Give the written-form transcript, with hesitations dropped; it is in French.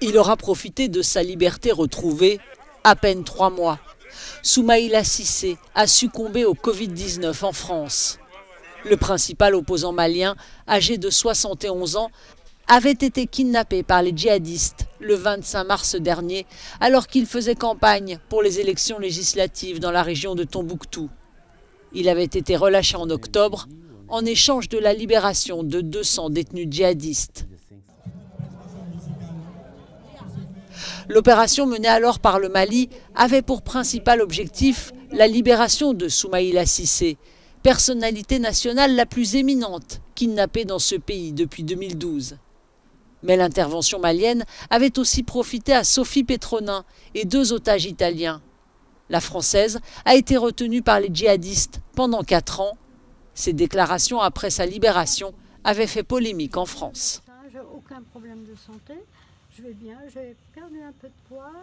Il aura profité de sa liberté retrouvée à peine 3 mois. Soumaïla Cissé a succombé au Covid-19 en France. Le principal opposant malien, âgé de 71 ans, avait été kidnappé par les djihadistes le 25 mars dernier, alors qu'il faisait campagne pour les élections législatives dans la région de Tombouctou. Il avait été relâché en octobre en échange de la libération de 200 détenus djihadistes. L'opération menée alors par le Mali avait pour principal objectif la libération de Soumaïla Cissé, personnalité nationale la plus éminente kidnappée dans ce pays depuis 2012. Mais l'intervention malienne avait aussi profité à Sophie Petronin et 2 otages italiens. La Française a été retenue par les djihadistes pendant 4 ans. Ses déclarations après sa libération avaient fait polémique en France. J'ai aucun problème de santé. Je vais bien, j'ai perdu un peu de poids.